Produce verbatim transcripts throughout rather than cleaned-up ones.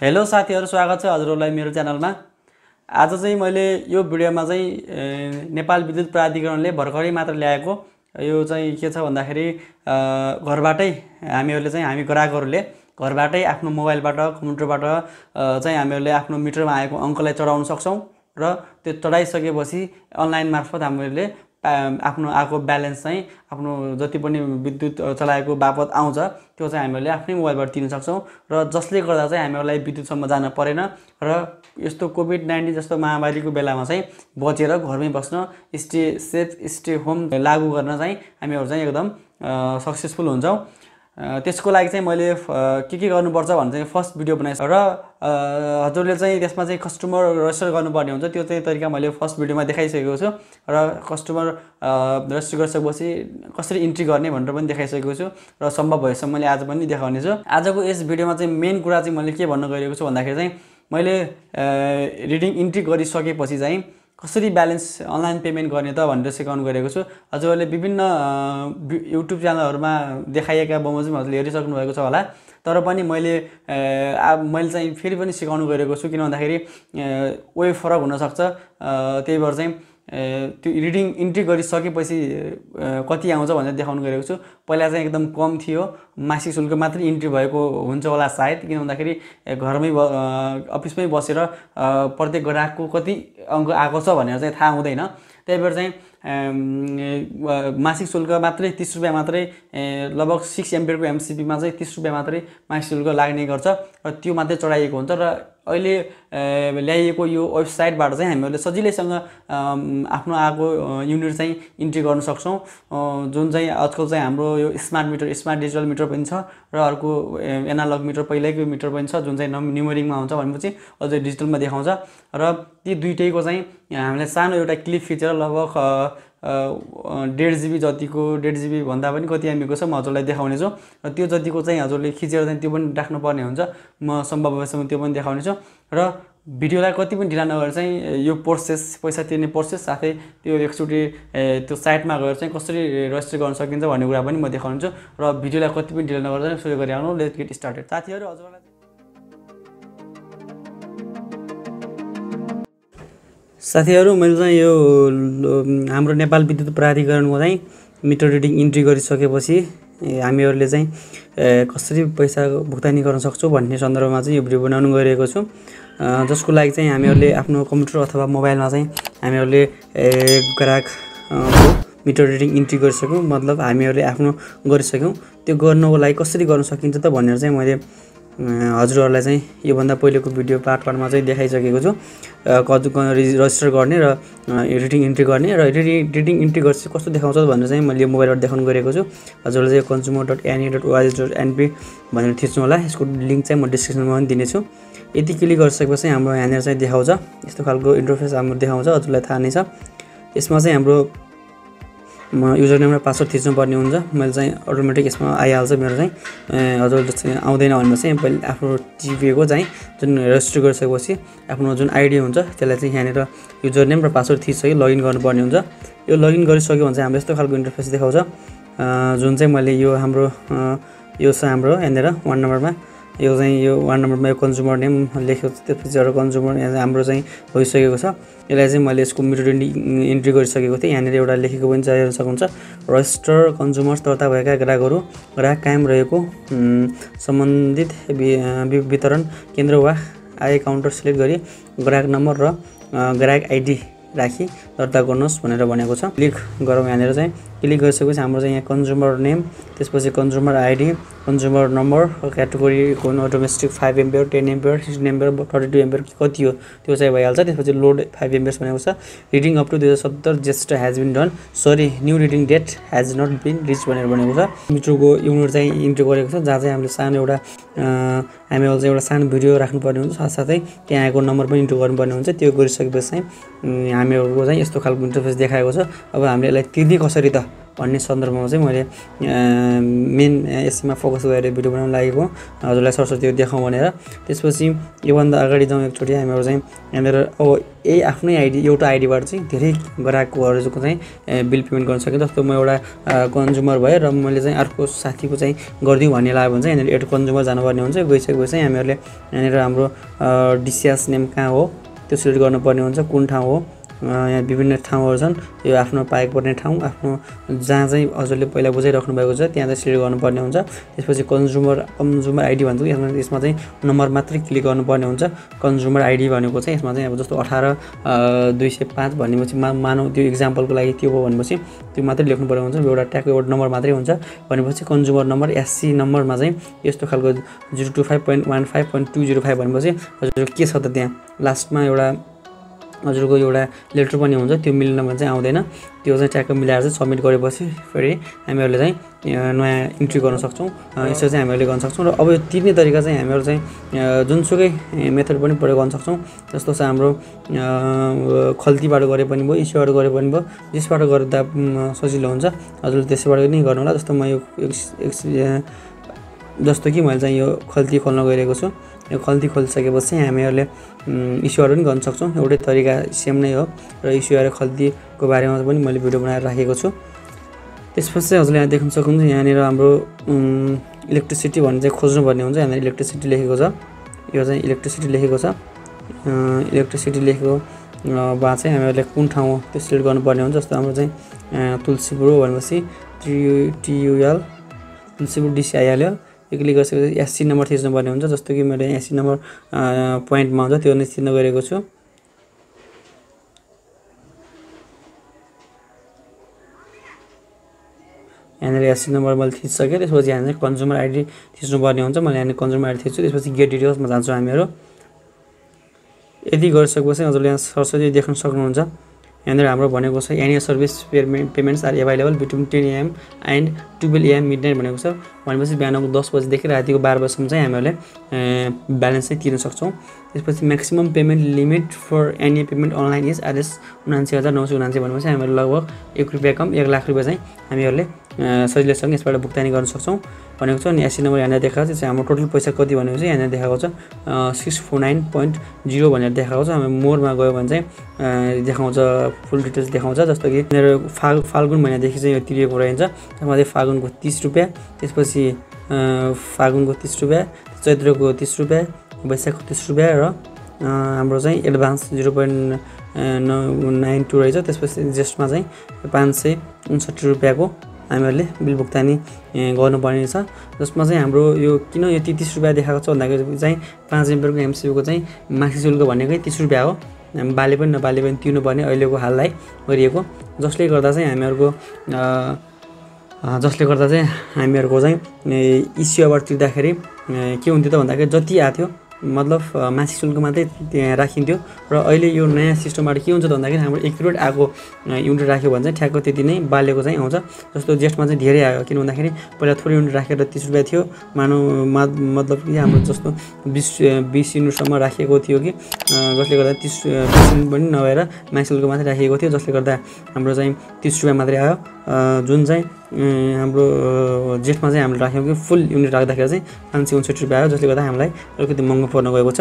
Hello साथीहरु स्वागत छ हजुरहरुलाई मेरो च्यानलमा। आज चाहिँ मैले यो भिडियोमा चाहिँ नेपाल विद्युत प्राधिकरणले भर्खरै मात्र ल्याएको यो चाहिँ के छ भन्दाखेरि घरबाटै हामीहरुले चाहिँ हामी ग्राहकहरुले घरबाटै आफ्नो मोबाइलबाट कम्प्युटरबाट चाहिँ हामीहरुले आफ्नो मिटरमा आएको अंकलाई चढाउन सक्छौं र त्यो चढाइसकेपछि अनलाइन मार्फत हामीहरुले आफ्नो आको ब्यालेन्स चाहिँ आफ्नो जति पनि विद्युत चलाएको बापत आउँछ त्यो चाहिँ हामीले आफ्नै मोबाइलबाट तिर्न सक्छौं र जसले गर्दा चाहिँ हामीलाई विद्युत सम्म जान परेन र यस्तो कोभिड उन्नाइस जस्तो महामारीको बेलामा चाहिँ बचेर घरमै बस्न स्टे सेफ स्टे होम लागू गर्न चाहिँ हामीहरु चाहिँ एकदम सक्सेसफुल हुन्छौं। त्यसको लागि चाहिँ मैले के के गर्नुपर्छ भन्ने चाहिँ फर्स्ट भिडियो बनाएछु र हजुरले चाहिँ त्यसमा चाहिँ कस्टमर रजिस्टर गर्नुपर्ने हुन्छ। त्यो चाहिँ तरिका मैले फर्स्ट भिडियोमा देखाइसकेको छु र कस्टमर रजिस्टर गरिसकेपछि कसरी इन्ट्री गर्ने भनेर पनि देखाइसकेको छु र सम्भव भएसम्म मैले आज पनि देखाउने छु। आजको यस भिडियोमा चाहिँ मेन कुरा चाहिँ मैले के भन्न गएको छु भन्दाखेरि चाहिँ मैले रिडिङ इन्ट्री गरिसकेपछि चाहिँ कसरी ब्यालेन्स अनलाइन पेमेन्ट गर्ने त भनेर सिकाउन गरेको छु। हजुरहरूले विभिन्न युट्युब च्यानलहरुमा देखाइएका बमोजिमहरुले हेरिसक्नु भएको छ होला, तर पनि मैले मैले चाहिँ फेरि पनि सिकाउन गरेको छु किन भन्दाखेरि वे फरक हुन सक्छ। त्यही भएर चाहिँ त्यो रिडिङ इन्ट्री गरिसकेपछि कति आउँछ भनेर देखाउन गरेको छु। पहिला चाहिँ एकदम कम थियो, मासिक शुल्क मात्र इन्ट्री भएको हुन्छ होला सायद, किन भन्दाखेरि घरमै अफिसमै बसेर प्रत्येक ग्राहकको कति अंक आएको छ भनेर चाहिँ थाहा हुँदैन। त्यही भएर चाहिँ मासिक शुल्क मात्रै तीस रुपैयाँ मात्रै लगभग सिक्स एम्पियरको एमसीबीमा चाहिँ तीस रुपैयाँ मात्रै मासिक शुल्क लाग्ने गर्छ र त्यो मात्रै चढाइएको हुन्छ। र अहिले ल्याइएको यो वेबसाइटबाट चाहिँ हामीहरूले सजिलैसँग आफ्नो आएको युनिट चाहिँ इन्ट्री गर्न सक्छौं, जुन चाहिँ आजकल चाहिँ हाम्रो यो smart meter smart digital meter पनि छ र अर्को एनालग मिटर पहिल्यैको मिटर पनि छ जुन चाहिँ न्युमरिङमा हुन्छ भनेपछि अझै डिजिटलमा देखाउँछ र ती दुईटैको चाहिँ हामीलाई सानो एउटा क्लिप फिचर लगभग डेढ जीबी जतिको डेढ जीबी भन्दा पनि कति एमबीको छ म हजुरलाई देखाउने छु र त्यो जतिको चाहिँ हजुरले खिचेर चाहिँ त्यो पनि राख्नुपर्ने हुन्छ। म सम्भव भएसम्म त्यो पनि देखाउने छु र भिडियोलाई कति पनि ढिला नगरेर चाहिँ यो प्रोसेस पैसा तिर्ने प्रोसेस साथै त्यो एकचोटी त्यो साइटमा गएर चाहिँ कसरी रजिस्टर गर्न सकिन्छ भन्ने कुरा पनि म देखाउने छु र भिडियोलाई कति पनि ढिला नगरेर सुरु गरी आउनु। Let's get started. साथीहरु हजुरलाई साथीहरु मैले चाहिँ यो हाम्रो नेपाल विद्युत प्राधिकरणको चाहिँ मिटर रिडिङ इन्ट्री गरिसकेपछि हामीहरुले चाहिँ कसरी पैसा भुक्तानी गर्न सक्छौं भन्ने सन्दर्भमा चाहिँ यो भिडियो बनाउन गएको छु, जसको लागि चाहिँ हामीहरुले आफ्नो कम्प्युटर अथवा मोबाइलमा चाहिँ हामीहरुले ग्राहक मिटर रिडिङ इन्ट्री गरिसक्यौं, मतलब हामीहरुले आफ्नो गरिसक्यौं। त्यो गर्नको लागि कसरी गर्न सकिन्छ त भनेर चाहिँ मैले हजुरहरुलाई चाहिँ यो भन्दा पहिलेको भिडियो पार्ट पार्टमा चाहिँ देखाइसकेको छु, कस्तो रजिस्टर गर्ने र रिडिङ इन्ट्री गर्ने र रिडिङ इन्ट्री गर्छ कस्तो देखाउँछ भनेर चाहिँ मैले मोबाइलबाट देखाउन गरेको छु। हजुरले चाहिँ consumer dot NE dot ORG dot NP भनेर थिच्नु होला। यसको लिङ्क चाहिँ म डिस्क्रिप्सनमा पनि दिनेछु। यति क्लिक गरिसकेपछि हाम्रो यहाँनिर चाहिँ देखाउँछ, यस्तो खालको इन्टरफेस हाम्रो देखाउँछ, हजुरलाई थाहा नै छ। यसमा चाहिँ हाम्रो युजर नेम र पासवर्ड थिच्नुपर्ने हुन्छ। मैले चाहिँ अटोमेटिक यसमा आइहाल्छ मेरो चाहिँ, हजुरले चाहिँ आउँदैन भने चाहिँ पहिले आफ्नो टिपेको चाहिँ जुन रजिस्टर गरिसकेपछि आफ्नो जुन आइडी हुन्छ त्यसलाई चाहिँ यहाँनिर युजर नेम र पासवर्ड थिच्सै लगइन गर्नुपर्ने हुन्छ। यो लगइन गरिसक्यो भने चाहिँ हाम्रो यस्तो खालको इन्टरफेस देखाउँछ, जुन चाहिँ मैले यो हाम्रो यो छ हाम्रो यहाँनिर वान नम्बरमा यो चाहिँ यो वान नम्बरमा यो कन्ज्युमर नेम लेख्यो, त्यसपछि कन्ज्युमर हाम्रो चाहिँ भइसकेको छ। यसलाई चाहिँ मैले यसको मिटर इन्ट्री गरिसकेको थिएँ। यहाँनिर एउटा लेखेको पनि चाहिरहन सक्नुहुन्छ, रजिस्टर कन्ज्युमर्स दर्ता भएका ग्राहकहरू ग्राहक कायम रहेको सम्बन्धित वितरण केन्द्र वा आय काउन्टर सिलेक्ट गरी ग्राहक नम्बर र ग्राहक आइडी राखी दर्ता गर्नुहोस् भनेर भनेको छ। क्लिक गरौँ, यहाँनिर चाहिँ क्लिक गरिसकेपछि हाम्रो चाहिँ यहाँ कन्ज्युमर नेम, त्यसपछि consumer ID, consumer number, category कुन domestic five ampere ten ampere sixteen ampere thirty two ampere कति हो त्यो चाहिँ भइहाल्छ। त्यसपछि लोड फाइभ एम्पियर्स भनेको छ। रिडिङ अप टु दुई हजार सत्तर just has been done sorry new reading date has not been reach भनेर भनेको छ। मिटरको युनिट चाहिँ इन्ट्री गरेको छ, जहाँ चाहिँ हामीले सानो एउटा हामीहरूले चाहिँ एउटा सानो भिडियो राख्नुपर्ने हुन्छ, साथसाथै त्यहाँ आएको नम्बर पनि इन्ट्री गर्नुपर्ने हुन्छ। त्यो गरिसकेपछि चाहिँ हामीहरूको चाहिँ यस्तो खालको इन्टरफेस देखाएको छ। अब हामीले यसलाई तिर्ने कसरी त भन्ने सन्दर्भमा चाहिँ मैले मेन एससीमा फोकस गरेर भिडियो बनाउन लागेको हजुरलाई सरसर्ती यो देखाउँ भनेर। त्यसपछि यो भन्दा अगाडि जाउँ एकचोटी हामीहरु चाहिँ यहाँनेर अब ए आफ्नै आइडी एउटा आइडीबाट चाहिँ धेरै ग्राहकहरुको चाहिँ बिल पेमेन्ट गर्न सके। जस्तो म एउटा कन्ज्युमर भए र मैले चाहिँ अर्को साथीको चाहिँ गर्दिउ भन्ने लाग्यो भने चाहिँ यहाँनेर एउटा कन्ज्युमर जानुपर्ने हुन्छ। गइसकेपछि हामीहरुले यहाँनेर हाम्रो डिसिएस नेम कहाँ हो त्यो सिलेक्ट गर्नुपर्ने हुन्छ, कुन ठाउँ हो, यहाँ विभिन्न ठाउँहरु छन्, यो आफ्नो पाएको पर्ने ठाउँ आफ्नो जहाँ चाहिँ हजुरले पहिला बुझाइराख्नु भएको छ त्यहाँ चाहिँ सिलेक्ट गर्नुपर्ने हुन्छ। त्यसपछि कन्ज्युमर कन्ज्युमर आइडी भन्छ, यसमा चाहिँ नम्बर मात्रै क्लिक गर्नुपर्ने हुन्छ। कन्ज्युमर आइडी भनेको चाहिँ यसमा चाहिँ अब जस्तो अठार दुई सय पाँच भनेपछि मा मानौ त्यो एक्जाम्पलको लागि त्यो हो भनेपछि त्यो मात्रै लेख्नुपर्ने हुन्छ। एउटा ट्यागको एउटा नम्बर मात्रै हुन्छ भनेपछि कन्ज्युमर नम्बर एससी नम्बरमा चाहिँ यस्तो खालको zero two five point one five point two zero five भनेपछि हजुर के छ त त्यहाँ लास्टमा एउटा हजुरको एउटा लेटर पनि हुन्छ, त्यो मिलेन भने चाहिँ आउँदैन। त्यो चाहिँ ट्याग मिलाएर चाहिँ सबमिट गरेपछि फेरि हामीहरूले चाहिँ नयाँ इन्ट्री गर्न सक्छौँ। यसो चाहिँ हामीहरूले गर्न सक्छौँ। र अब यो तिनै तरिका चाहिँ हामीहरू चाहिँ जुनसुकै मेथड पनि प्रयोग गर्न सक्छौँ। जस्तो चाहिँ हाम्रो खल्तीबाट गरे पनि भयो, इस्युबाट गरे पनि भयो, जसबाट गर्दा सजिलो हुन्छ हजुरले त्यसबाट नै गर्नु होला। जस्तो म यो जस्तो कि मैले चाहिँ यो खल्ती खोल्न गइरहेको छु, यो खल्ती खोलिसकेपछि हामीहरूले इस्युहरू पनि गर्न सक्छौँ। एउटै तरिका सेम नै हो र इस्युहरू खल्तीको बारेमा पनि मैले भिडियो बनाएर राखेको छु। त्यसपछि हजुरले यहाँ देख्न सक्नुहुन्छ यहाँनिर हाम्रो इलेक्ट्रिसिटी भन्ने चाहिँ खोज्नुपर्ने हुन्छ। यहाँनिर इलेक्ट्रिसिटी लेखेको छ, यो चाहिँ इलेक्ट्रिसिटी लेखेको छ। इलेक्ट्रिसिटी लेखेको बा चाहिँ हामीहरूले कुन ठाउँ हो त्यो सिलेक्ट गर्नुपर्ने हुन्छ। जस्तो हाम्रो चाहिँ तुलसीपुर भनेपछि टियु टियुएल तुलसीपुर डिसिआइएलएल यो क्लिक गरिसकेपछि एससी नम्बर थिच्नुपर्ने हुन्छ। जस्तो कि मैले एससी नम्बर पोइन्टमा हुन्छ त्यो नै थिच्न गएको छु। यहाँनिर एससी नम्बर मैले थिचिसकेँ। त्यसपछि यहाँनिर कन्ज्युमर आइडी थिच्नुपर्ने हुन्छ। मैले यहाँनिर कन्ज्युमर आइडी थिच्छु। त्यसपछि गेट डिटेल्समा जान्छौँ हामीहरू। यदि गरिसकेपछि हजुरले यहाँ सरसरी देख्न सक्नुहुन्छ यहाँनिर हाम्रो भनेको छ any service payment payments are available between ten AM and twelve AM midnight भनेको छ। भनेपछि बिहानको दस बजीदेखि रातिको बाह्र बजीसम्म चाहिँ हामीहरूले ब्यालेन्स चाहिँ तिर्न सक्छौँ। त्यसपछि maximum payment limit for any payment online is RS उनासी हजार नौ सौ उनासी भनेपछि हामीहरू लगभग एक रुपियाँ कम एक लाख रुपियाँ चाहिँ हामीहरूले सजिलैसँग यसबाट भुक्तानी गर्न सक्छौँ भनेको छ। अनि एसी नम्बर यहाँनिर देखाएको छ हाम्रो टोटल पैसा कति भनेपछि यहाँनिर देखाएको छ six four nine point zero भनेर देखाएको छ। हामी मोरमा गयो भने चाहिँ देखाउँछ फुल डिटेल्स देखाउँछ। जस्तो कि मेरो फाल फाल्गुन महिनादेखि चाहिँ यो तिरेको रहन्छ। त्यसमा चाहिँ फाल्गुनको तिस रुपियाँ, त्यसपछि फाल्गुनको तिस रुपियाँ, चैत्रको तिस रुपियाँ, वैशाखको तिस रुपियाँ र हाम्रो चाहिँ एडभान्स जिरो पोइन्ट नौ नाइन टू रहेछ। त्यसपछि जेस्टमा चाहिँ पाँच सय उन्सट्ठी रुपियाँको हामीहरूले बिल भुक्तानी गर्नुपर्ने छ। जसमा चाहिँ हाम्रो यो किन यो तिस रुपियाँ देखाएको छ भन्दाखेरि चाहिँ पाँच रुपियाँको एमसियूको चाहिँ मासिक शुल्क भनेकै तिस रुपियाँ हो। हामी बाले पनि नबाले पनि तिर्नुपर्ने अहिलेको हाललाई गरिएको, जसले गर्दा चाहिँ हामीहरूको जसले गर्दा चाहिँ हामीहरूको चाहिँ इस्युबाट तिर्दाखेरि के हुन्थ्यो त भन्दाखेरि जति आएको थियो मतलब मासिक शुल्क मात्रै त्यहाँ राखिन्थ्यो। र अहिले यो नयाँ सिस्टमबाट के हुन्छ त भन्दाखेरि हाम्रो एक्युरेट आएको युनिट राख्यो भने चाहिँ ठ्याक्क त्यति नै बालेको चाहिँ आउँछ। जस्तो जेठमा चाहिँ धेरै आयो किन भन्दाखेरि पहिला थोरै युनिट राखेर तिस रुपियाँ थियो मानौ मा मतलब कि हाम्रो जस्तो बिस बिस युनिटसम्म राखिएको थियो कि जसले गर्दा तिस बिस युनिट पनि नभएर मासिक शुल्क मात्रै राखिएको थियो। जसले गर्दा हाम्रो चाहिँ तिस रुपियाँ मात्रै आयो। जुन चाहिँ हाम्रो जेठमा चाहिँ हामीले राख्यौँ कि फुल युनिट राख्दाखेरि चाहिँ पाँच सय उन्सठी रुपियाँ आयो, जसले गर्दा हामीलाई अलिकति महँगो पर्न गएको छ।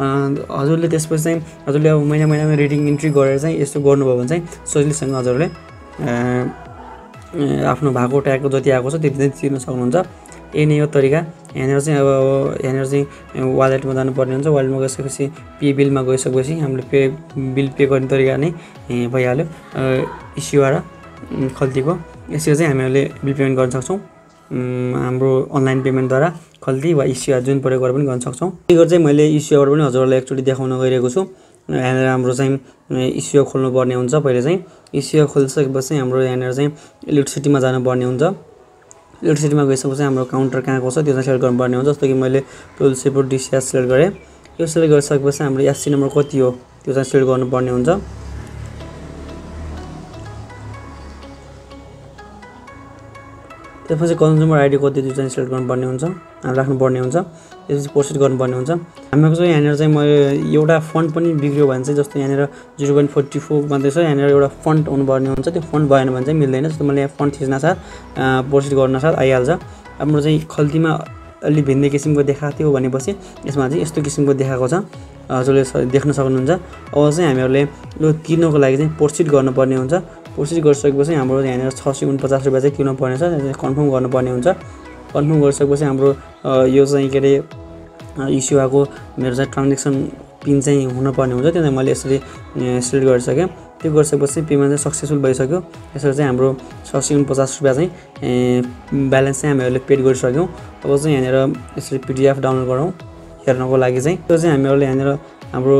हजुरले त्यसपछि चाहिँ हजुरले अब महिना महिनामा रेटिङ इन्ट्री गरेर चाहिँ यस्तो गर्नुभयो भने चाहिँ सजिलैसँग हजुरले आफ्नो भएको ट्यागको जति आएको छ त्यति नै तिर्न सक्नुहुन्छ। यही नै हो तरिका। यहाँनिर चाहिँ अब यहाँनिर चाहिँ वालेटमा जानुपर्ने हुन्छ। वालेटमा गइसकेपछि पे बिलमा गइसकेपछि हामीले पे बिल पे गर्ने तरिका नै भइहाल्यो इस्युबाट खल्तीको। यसरी चाहिँ हामीहरूले बिल पेमेन्ट गर्न सक्छौँ हाम्रो अनलाइन पेमेन्टद्वारा खल्ती वा इस्युआर जुन प्रयोग गरेर पनि गर्न सक्छौँ। त्यो गरेर चाहिँ मैले इस्युआर पनि हजुरहरूलाई एकचोटि देखाउन गइरहेको छु। यहाँनिर हाम्रो चाहिँ इस्युआर खोल्नुपर्ने हुन्छ। पहिले चाहिँ इस्युआर खोलिसकेपछि हाम्रो यहाँनिर चाहिँ इलेक्ट्रिसिटीमा जानुपर्ने हुन्छ। इलेक्ट्रिसिटीमा गइसकेपछि हाम्रो काउन्टर कहाँको छ त्यो चाहिँ सेलेक्ट गर्नुपर्ने हुन्छ। जस्तो कि मैले तुलसीपुर डिसिआर सेलेक्ट गरेँ। यो सेलेक्ट गरिसकेपछि हाम्रो एससी नम्बर कति हो त्यो चाहिँ सेलेक्ट गर्नुपर्ने हुन्छ। त्यसपछि कन्ज्युमर आईडी कति दिन्छ इन्स्टल गर्नुपर्ने हुन्छ राख्नुपर्ने हुन्छ त्यसपछि पोस्ट गर्नुपर्ने हुन्छ हामीको चाहिँ यहाँनेर चाहिँ म एउटा फन्ट पनि बिग्रियो भने चाहिँ जस्तो यहाँनेर zero point four four भन्दै छ यहाँनेर एउटा फन्ट आउनु पर्ने हुन्छ त्यो फन्ट भएन भने चाहिँ मिल्दैन जस्तो मैले यहाँ फन्ट थिच्न साथ पोस्ट गर्न साथ आइहाल्छ हाम्रो चाहिँ खल्तीमा अलि भिन्दै किसिमको देखाथ्यो भनेपछि यसमा चाहिँ यस्तो किसिमको देखाएको छ हजुरले देख्न सक्नुहुन्छ अब चाहिँ हामीहरुले यो तिर्नको लागि चाहिँ पोस्ट गर्नुपर्ने हुन्छ कोशिश गरिसकेपछि हाम्रो यहाँ छ सय उनन्चास रुपैयाँ चाहिँ किन पर्नेछ कन्फर्म गर्नुपर्ने हुन्छ कन्फर्म गरिसकेपछि हाम्रो यो चाहिँ के अरे इस्यु आको मेरो चाहिँ ट्रान्जेक्सन पिन चाहिँ हुन पर्ने हुन्छ त्यसले मैले यसरी सिलेक्ट गरिसके त्यो गरिसकेपछि पेमेन्ट चाहिँ सक्सेसफुल भइसक्यो यसरी चाहिँ हाम्रो छ सय उनन्चास रुपैयाँ चाहिँ ब्यालेन्स चाहिँ हामीहरुले पेड गरिसक्यौ अब चाहिँ यहाँनेर यसरी पीडीएफ डाउनलोड गरौँ हेर्नको लागि चाहिँ त्यो चाहिँ हामीहरुले यहाँनेर हाम्रो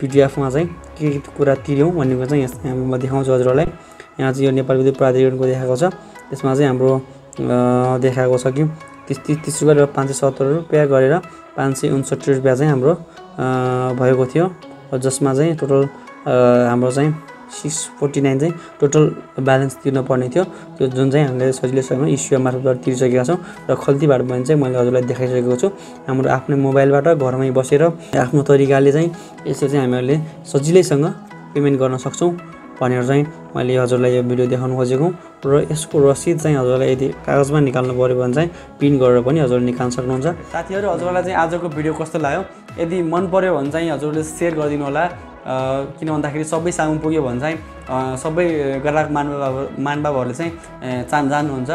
पीडीएफ मा चाहिँ के कुरा तिर्यौं भन्नेको चाहिँ यहाँ म देखाउँछु हजुरहरुलाई यहाँ चाहिँ यो नेपाल विद्युत प्राधिकरणको देखाएको छ त्यसमा चाहिँ हाम्रो देखाएको छ कि तीस रुपैयाँ र पाँच सय सत्तर रुपैयाँ गरेर पाँच सय उनन्सट्ठी रुपैयाँ चाहिँ हाम्रो भएको थियो जसमा चाहिँ टोटल हाम्रो चाहिँ छ सय उनचास चाहिँ टोटल ब्यालेन्स तिर्न पर्ने थियो त्यो जुन चाहिँ हामीले सजिलैसँग इस्यु मार्फत तिरिसकेका छौं र खल्ती भएर भने चाहिँ मैले हजुरलाई देखाइसकेको छु हाम्रो आफ्नो मोबाइलबाट घरमै बसेर आफ्नो तरिकाले चाहिँ यसरी चाहिँ हामीहरूले सजिलैसँग पेमेन्ट गर्न सक्छौं भनेर चाहिँ मैले हजुरलाई यो भिडियो देखाउन खोजेको र यसको रसिद चाहिँ हजुरलाई यदि कागजमा निकाल्नु पर्यो भने चाहिँ प्रिन्ट गरेर पनि हजुरले निकाल्न सक्नुहुन्छ साथीहरु हजुरलाई चाहिँ आजको भिडियो कस्तो लाग्यो यदि मन पर्यो भने चाहिँ हजुरले शेयर गरिदिनु होला किन भन्दाखेरि सबै सामु पुग्यो भने चाहिँ सबै ग्राहक मानव मानवहरूले चाहिँ चान जान्नुहुन्छ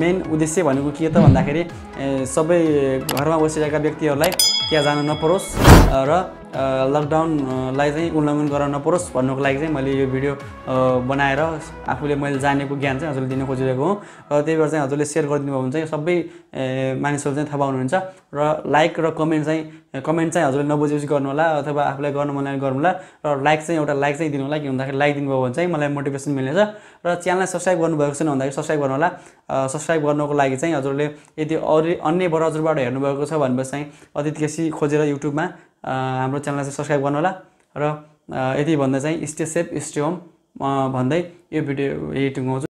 मेन उद्देश्य भनेको के त भन्दाखेरि सबै घरमा बसिरहेका व्यक्तिहरूलाई त्यहाँ जान नपरोस् र लकडाउनलाई चाहिँ उल्लङ्घन गर्न नपरोस् भन्नुको लागि चाहिँ मैले यो भिडियो बनाएर आफूले मैले जानेको ज्ञान चाहिँ हजुरले दिन खोजिरहेको हुँ र त्यही भएर चाहिँ हजुरले सेयर गरिदिनु भयो भने चाहिँ सबै मानिसहरू चाहिँ थाहा पाउनुहुन्छ र लाइक र कमेन्ट चाहिँ कमेन्ट चाहिँ हजुरले नबुझेपछि गर्नुहोला अथवा आफूलाई गर्न मन लाग्यो गर्नुहोला र लाइक चाहिँ एउटा लाइक चाहिँ दिनु होला किनभन्दाखेरि लाइक दिनुभयो भने चाहिँ मलाई मोटिभेसन मिल्नेछ र च्यानललाई सब्स्क्राइब गर्नुभएको छैन भन्दाखेरि सब्स्क्राइब गर्नुहोला सब्स्क्राइब गर्नको लागि चाहिँ हजुरले यदि अरू अन्य बराजुबाट हेर्नुभएको छ भनेपछि चाहिँ अदित केसी खोजेर युट्युबमा हाम्रो च्यानललाई चाहिँ सब्स्क्राइब गर्नुहोला र यति भन्दा चाहिँ स्टे सेफ स्टे होम भन्दै यो भिडियो यही टुङ्गाउँछु।